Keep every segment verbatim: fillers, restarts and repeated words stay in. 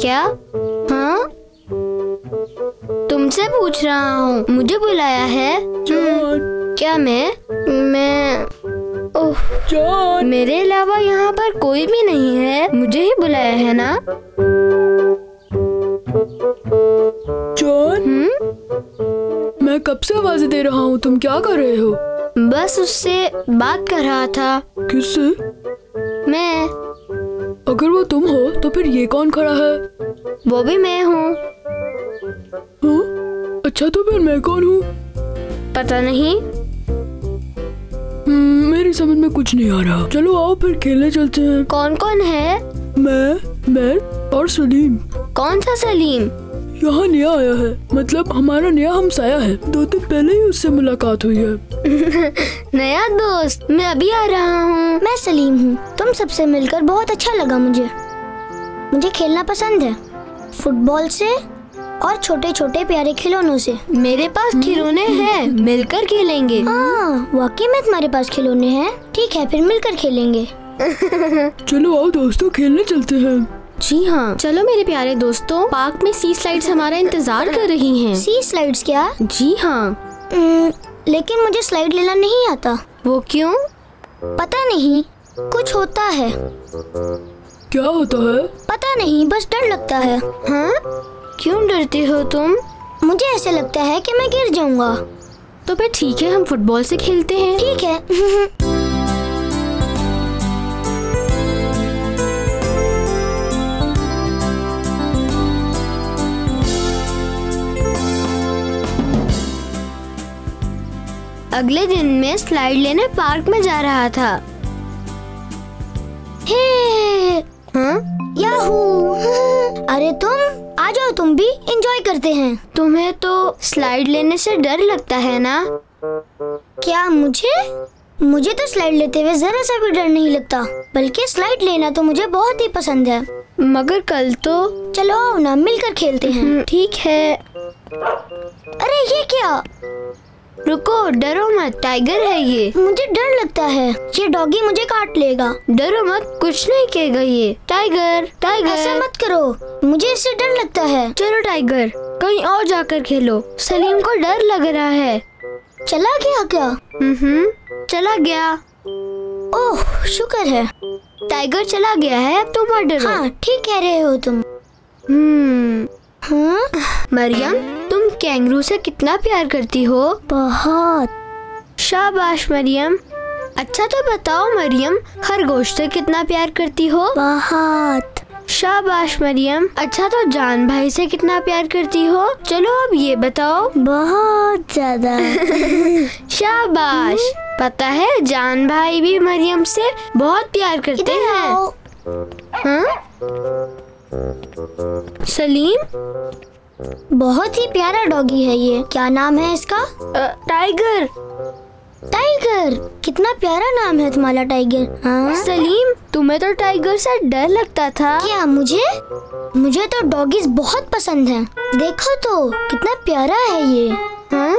क्या? हाँ, तुमसे पूछ रहा हूँ, मुझे बुलाया है? जॉन, क्या मैं मैं ओह जॉन, मेरे अलावा यहाँ पर कोई भी नहीं है, मुझे ही बुलाया है ना? जॉन, हम्म, मैं कब से आवाज़ दे रहा हूँ, तुम क्या कर रहे हो? बस उससे बात कर रहा था। किससे? मैं। अगर वो तुम हो तो फिर ये कौन खड़ा है? वो भी मैं हूँ। हाँ? अच्छा, तो फिर मैं कौन हूँ? पता नहीं। हम्म, मेरी समझ में कुछ नहीं आ रहा। चलो आओ फिर खेलने चलते हैं। कौन कौन है? मैं, मैं और सलीम। कौन सा सलीम? यहाँ नया आया है, मतलब हमारा नया हमसाया है, दो दिन पहले ही उससे मुलाकात हुई है। नया दोस्त? मैं अभी आ रहा हूँ। मैं सलीम हूँ, तुम सबसे मिलकर बहुत अच्छा लगा मुझे। मुझे खेलना पसंद है, फुटबॉल से और छोटे छोटे प्यारे खिलौनों से। मेरे पास खिलौने हैं, मिलकर खेलेंगे। हाँ, वाकई में तुम्हारे पास खिलौने हैं। ठीक है, फिर मिलकर खेलेंगे। चलो आओ दोस्तों, खेलने चलते हैं। जी हाँ, चलो मेरे प्यारे दोस्तों, पार्क में सी स्लाइड्स हमारा इंतजार कर रही हैं। See slides? क्या? जी हाँ। न, लेकिन मुझे स्लाइड लेना नहीं आता। वो क्यों? पता नहीं, कुछ होता है। क्या होता है? पता नहीं, बस डर लगता है। हाँ? क्यों डरते हो तुम? मुझे ऐसे लगता है कि मैं गिर जाऊंगा। तो फिर ठीक है, हम फुटबॉल से खेलते हैं। ठीक है। अगले दिन मैं स्लाइड लेने पार्क में जा रहा था। हे, हाँ? याहू! अरे तुम आ जाओ, तुम भी एंजॉय करते हैं। तुम्हें तो स्लाइड लेने से डर लगता है ना? क्या मुझे? मुझे तो स्लाइड लेते हुए जरा सा भी डर नहीं लगता, बल्कि स्लाइड लेना तो मुझे बहुत ही पसंद है। मगर कल तो। चलो आओ ना, मिलकर खेलते हैं। ठीक है। अरे ये क्या? रुको, डरो मत, टाइगर है ये। मुझे डर लगता है, ये डॉगी मुझे काट लेगा। डरो मत, कुछ नहीं कहेगा ये। टाइगर, टाइगर, ऐसा मत करो, मुझे इससे डर लगता है। चलो टाइगर, कहीं और जाकर खेलो, सलीम को डर लग रहा है। चला गया क्या? हम्म, चला गया। ओह, शुक्र है, टाइगर चला गया है, अब तुम मत डरो। हाँ, ठीक कह रहे हो तुम। हम्म। हाँ? मरियम, तुम कैंगरू से कितना प्यार करती हो? बहुत। शाबाश मरियम। अच्छा तो बताओ मरियम, खरगोश से कितना प्यार करती हो? बहुत। शाबाश मरियम। अच्छा तो जान भाई से कितना प्यार करती हो? चलो अब ये बताओ। बहुत ज्यादा। शाबाश। पता है, जान भाई भी मरियम से बहुत प्यार करते हैं। हाँ? सलीम, बहुत ही प्यारा डॉगी है ये। क्या नाम है इसका? टाइगर। टाइगर, कितना प्यारा नाम है तुम्हारा, टाइगर। हाँ? सलीम, तुम्हें तो टाइगर से डर लगता था। क्या मुझे? मुझे तो डॉगीज बहुत पसंद हैं। देखो तो, कितना प्यारा है ये। हाँ?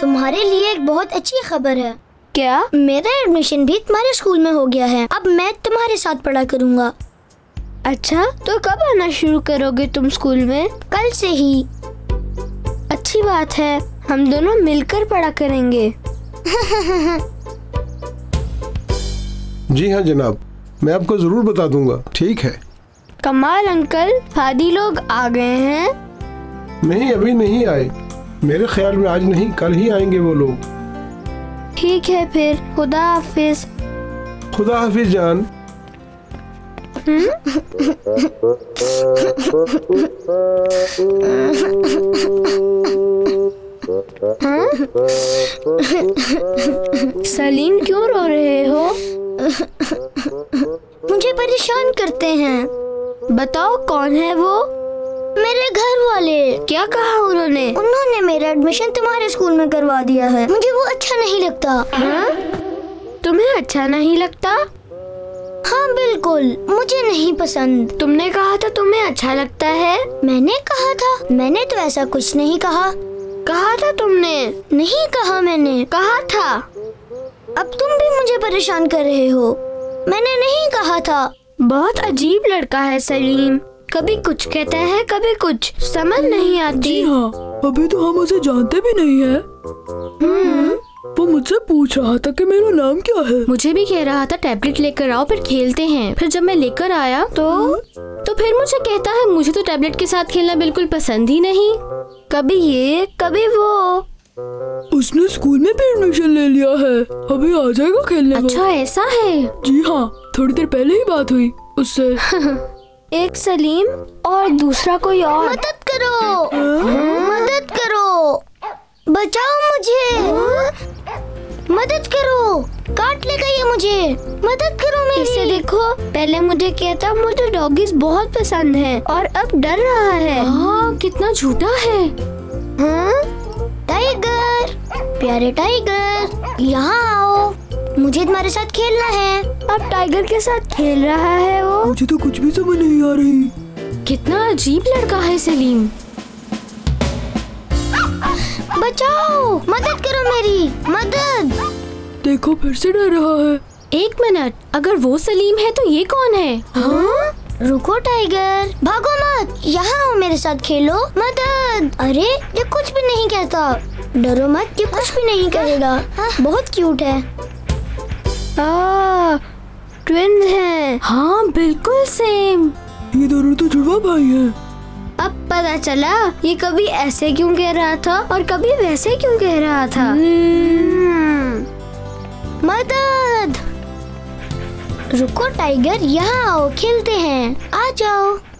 तुम्हारे लिए एक बहुत अच्छी खबर है। क्या? मेरा एडमिशन भी तुम्हारे स्कूल में हो गया है, अब मैं तुम्हारे साथ पढ़ा करूँगा। अच्छा, तो कब आना शुरू करोगे तुम स्कूल में? कल से ही। अच्छी बात है, हम दोनों मिलकर पढ़ा करेंगे। जी हाँ जनाब, मैं आपको जरूर बता दूंगा। ठीक है। कमाल अंकल, फादी लोग आ गए हैं? नहीं, अभी नहीं आए, मेरे ख्याल में आज नहीं कल ही आएंगे वो लोग। ठीक है, फिर खुदा हाफिज। खुदा हाफिज जान। सलीम क्यों रो रहे हो? मुझे परेशान करते हैं। बताओ कौन है वो? मेरे घर वाले। क्या कहा उन्होंने? उन्होंने मेरा एडमिशन तुम्हारे स्कूल में करवा दिया है। मुझे वो अच्छा नहीं लगता। हाँ? तुम्हें अच्छा नहीं लगता? हाँ बिल्कुल, मुझे नहीं पसंद। तुमने कहा था तुम्हें अच्छा लगता है। मैंने कहा था? मैंने तो ऐसा कुछ नहीं कहा। कहा था तुमने? नहीं कहा मैंने। कहा था। अब तुम भी मुझे परेशान कर रहे हो। मैंने नहीं कहा था। बहुत अजीब लड़का है सलीम, कभी कुछ कहता है कभी कुछ, समझ नहीं आती। जी हाँ, अभी तो हम उसे जानते भी नहीं है। वो मुझसे पूछ रहा था कि मेरा नाम क्या है। मुझे भी कह रहा था टैबलेट लेकर आओ फिर खेलते हैं। फिर जब मैं लेकर आया तो तो फिर मुझे कहता है मुझे तो टैबलेट के साथ खेलना बिल्कुल पसंद ही नहीं। कभी ये कभी वो। उसने स्कूल में भी एडमिशन ले लिया है, अभी आ जाएगा खेलने। अच्छा ऐसा है? जी हाँ, थोड़ी देर पहले ही बात हुई उससे। एक सलीम और दूसरा कोई और। मदद करो, मदद करो, बचाओ मुझे, मदद करो, काट लेगा ये मुझे, मदद करो मेरी। इसे देखो, पहले मुझे कहता मुझे डॉगीज बहुत पसंद है और अब डर रहा है। हाँ कितना झूठा है। हाँ? टाइगर, प्यारे टाइगर यहाँ आओ, मुझे तुम्हारे साथ खेलना है। अब टाइगर के साथ खेल रहा है वो। मुझे तो कुछ भी समझ नहीं आ रही। कितना अजीब लड़का है सलीम। बचाओ, मदद करो मेरी, मदद। देखो फिर से डर रहा है। एक मिनट, अगर वो सलीम है तो ये कौन है? हाँ? रुको टाइगर, भागो मत, यहाँ आओ मेरे साथ खेलो, मदद। अरे ये कुछ भी नहीं कहता। डरो मत, ये कुछ भी नहीं करेगा। बहुत क्यूट है। आ, ट्विन्स हैं। हाँ बिल्कुल सेम। ये दोनों तो जुड़वा भाई हैं। अब पता चला ये कभी ऐसे क्यों कह रहा था और कभी वैसे क्यों कह रहा था। मदद, रुको टाइगर यहाँ आओ, खेलते हैं, आ जाओ।